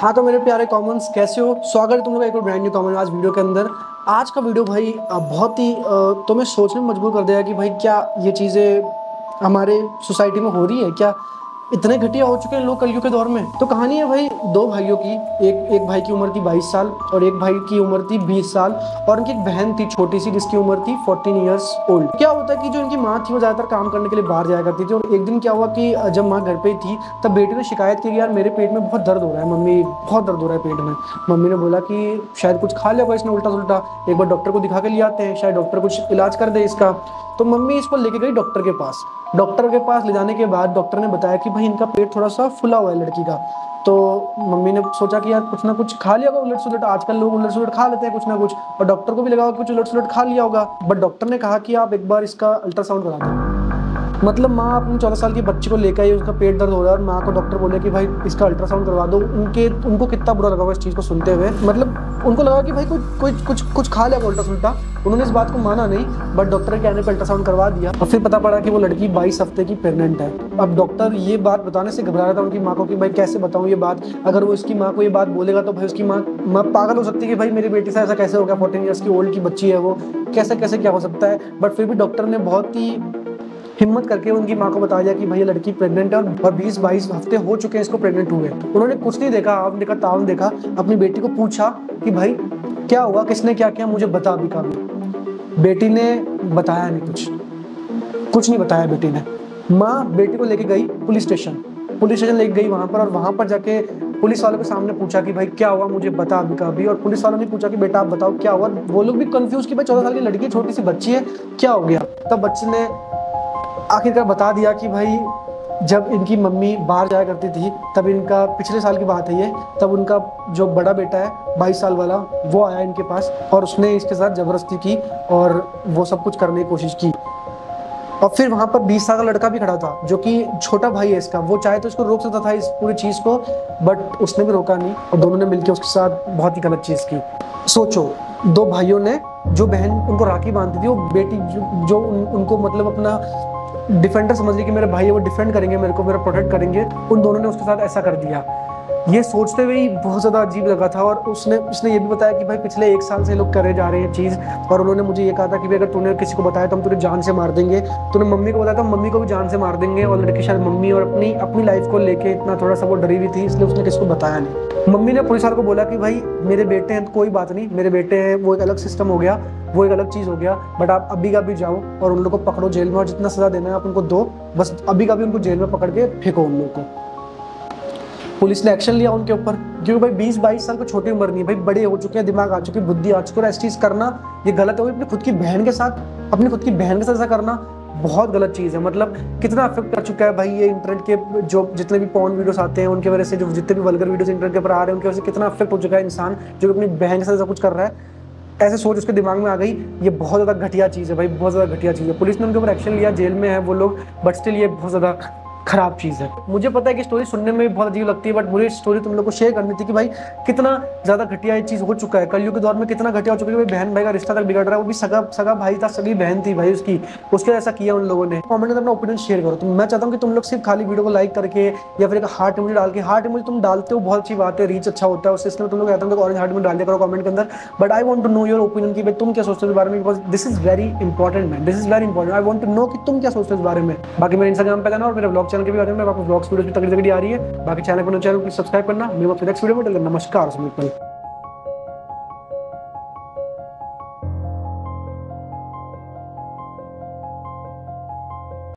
हाँ तो मेरे प्यारे कॉमन्स, कैसे हो? स्वागत है तुम लोग एक और ब्रांड न्यू कॉमन आज वीडियो के अंदर। आज का वीडियो भाई बहुत ही तुम्हें सोचने में मजबूर कर देगा कि भाई क्या ये चीज़ें हमारे सोसाइटी में हो रही है, क्या इतने घटिया हो चुके हैं लोग कलयुग के दौर में। तो कहानी है भाई दो भाइयों की, एक भाई की उम्र थी 22 साल और एक भाई की उम्र थी 20 साल और उनकी एक बहन थी छोटी सी जिसकी उम्र थी 14 ईयर्स ओल्ड। क्या होता है कि जो इनकी माँ थी वो ज़्यादातर काम करने के लिए बाहर जाया करती थी और एक दिन क्या हुआ कि जब माँ घर पर थी तब बेटी ने शिकायत की, यार मेरे पेट में बहुत दर्द हो रहा है मम्मी, बहुत दर्द हो रहा है पेट में। मम्मी ने बोला कि शायद कुछ खा लिया होगा इसने उल्टा सुल्टा, एक बार डॉक्टर को दिखा के ले आते हैं, शायद डॉक्टर कुछ इलाज कर दे इसका। तो मम्मी इसको लेके गई डॉक्टर के पास। डॉक्टर के पास ले जाने के बाद डॉक्टर ने बताया कि भाई इनका पेट थोड़ा सा फुला हुआ है लड़की का। तो मम्मी ने सोचा कि यार कुछ ना कुछ खा लिया होगा उलट सुलट, आजकल लोग उलट सुलट खा लेते हैं कुछ ना कुछ, और डॉक्टर को भी लगा कि कुछ उलट सुलट खा लिया होगा। बट डॉक्टर ने कहा कि आप एक बार इसका अल्ट्रासाउंड करा दो। मतलब माँ अपने 14 साल के बच्चे को लेकर ही उसका पेट दर्द हो रहा है और माँ को डॉक्टर बोले कि भाई इसका अल्ट्रासाउंड करवा दो। उनको कितना बुरा लगा होगा इस चीज़ को सुनते हुए। मतलब उनको लगा कि भाई कुछ खा लिया होगा उल्टा सुलटा। उन्होंने इस बात को माना नहीं, बट डॉक्टर के कहने पर अल्ट्रासाउंड करवा दिया और फिर पता पड़ा कि वो लड़की 22 हफ्ते की प्रेग्नेंट है। अब डॉक्टर ये बात बताने से घबरा रहा था उनकी माँ को कि भाई कैसे बताऊँ ये बात, अगर वो इसकी माँ को ये बात बोलेगा तो भाई उसकी माँ पागल हो सकती है कि भाई मेरी बेटी से ऐसा कैसे होगा, 14 ईयर्स की ओल्ड की बच्ची है वो, कैसे कैसे क्या हो सकता है। बट फिर भी डॉक्टर ने बहुत ही हिम्मत करके उनकी माँ को बता दिया कि भैया लड़की प्रेग्नेंट है और 22 हफ्ते हो चुके हैं इसको प्रेग्नेंट हुए। उन्होंने कुछ नहीं देखा, आम देखा ताम देखा, अपनी बेटी को पूछा कि भाई क्या हुआ, किसने क्या किया, मुझे बता अभी का। बेटी ने बताया नहीं, कुछ नहीं बताया बेटी ने। माँ बेटी को लेके गई पुलिस स्टेशन लेके गई वहाँ पर, और वहाँ पर जाके पुलिस वालों के सामने पूछा कि भाई क्या हुआ, मुझे बता अभी का अभी। और पुलिस वालों ने पूछा कि बेटा आप बताओ क्या हुआ। वो लोग भी कन्फ्यूज कि भाई 14 साल की लड़की छोटी सी बच्ची है, क्या हो गया। तब बच्चे ने आखिरकार बता दिया कि भाई जब इनकी मम्मी बाहर जाया करती थी तब इनका, पिछले साल की बात है ये, तब उनका जो बड़ा बेटा है 22 साल वाला वो आया इनके पास और उसने इसके साथ जबरदस्ती की और वो सब कुछ करने की कोशिश की। और फिर वहाँ पर 20 साल का लड़का भी खड़ा था जो कि छोटा भाई है इसका, वो चाहे तो इसको रोक सकता था इस पूरी चीज़ को, बट उसने भी रोका नहीं और दोनों ने मिलकर उसके साथ बहुत ही गलत चीज़ की। सोचो, दो भाइयों ने, जो बहन उनको राखी बांधती थी वो बेटी जो उनको मतलब अपना डिफेंडर समझ रही कि मेरे भाई है वो डिफेंड करेंगे मेरे को, मेरा प्रोटेक्ट करेंगे, उन दोनों ने उसके साथ ऐसा कर दिया। ये सोचते हुए ही बहुत ज़्यादा अजीब लगा था। और उसने ये भी बताया कि भाई पिछले एक साल से लोग करे जा रहे हैं चीज़, और उन्होंने मुझे ये कहा था कि भाई अगर तूने किसी को बताया तो हम तुझे जान से मार देंगे। तूने मम्मी को बताया तो मम्मी को भी जान से मार देंगे। और लड़की शायद मम्मी और अपनी लाइफ को लेके इतना थोड़ा सा वो डरी हुई थी, इसलिए उसने किसी को बताया नहीं। मम्मी ने पुलिस वालों को बोला कि भाई मेरे बेटे हैं कोई बात नहीं, मेरे बेटे हैं वो एक अलग सिस्टम हो गया, वो एक अलग चीज़ हो गया, बट आप अभी का भी जाओ और उन लोगों को पकड़ो जेल में और जितना सजा देना है आप उनको दो, बस अभी का भी उनको जेल में पकड़ के फेंको उन लोगों को। पुलिस ने एक्शन लिया उनके ऊपर, क्योंकि भाई 22 साल को छोटी उम्र नहीं, भाई बड़े हो चुके हैं, दिमाग आ चुके हैं, बुद्धि आ चुकी है, और ऐसी चीज़ करना ये गलत हो गई। अपनी खुद की बहन के साथ ऐसा करना बहुत गलत चीज़ है। मतलब कितना अफेक्ट कर चुका है भाई ये इंटरनेट के जो जितने भी पॉर्न वीडियोस आते हैं उनके वजह से, जो जितने भी वल्गर वीडियोस इंटरनेट के ऊपर आ रहे हैं उनकी वजह से कितना अफेक्ट हो चुका है इंसान, जो अपनी बहन के साथ ऐसा कुछ कर रहा है। ऐसे सोच उसके दिमाग में आ गई, ये बहुत ज़्यादा घटिया चीज़ है भाई, बहुत ज़्यादा घटिया चीज़ है। पुलिस ने उनके ऊपर एक्शन लिया, जेल में है वो लोग, बट स्टिल ये बहुत ज़्यादा खराब चीज़ है। मुझे पता है कि स्टोरी सुनने में भी बहुत अजीब लगती है, बट मुझे स्टोरी तुम लोग को शेयर करनी थी कि भाई कितना ज़्यादा घटिया ये चीज़ हो चुका है कलयुग के दौर में, कितना घटिया हो चुका है। भाई बहन भाई का रिश्ता तक बिगड़ रहा है, वो भी सगा भाई था, सगी बहन थी भाई उसकी, उसके ऐसा किया उन लोगों ने। कॉमेंट में अपना ओपिनियन शेयर करो। तो मैं चाहता हूँ कि तुम लोग सिर्फ खाली वीडियो को लाइक करके या फिर एक हार्ट इमोजी डाल के, हार्ट इमोजी तुम डालते हो बहुत अच्छी बात है, रीच अच्छा होता है उससे, इसलिए तुम लोग कहता हूँ ऑरेंज हार्ट इमोजी डाल दिया करो कॉमेंट के अंदर। But I want to know your opinion कि भाई तुम क्या सोचते हो इस बारे में, because this is very important man, this is very important. I want to know कि तुम क्या सोचते हो इस बारे में। बाकी मेरे इंस्टाग्राम पे जाना और मेरे ब्लॉग चैनल के भी बारे में, आपको ब्लॉग्स वीडियोस भी तगड़ी तगड़ी आ रही है। बाकी चैनल को सब्सक्राइब करना, मैं आपको नेक्स्ट वीडियो में मिलूंगा। नमस्कार।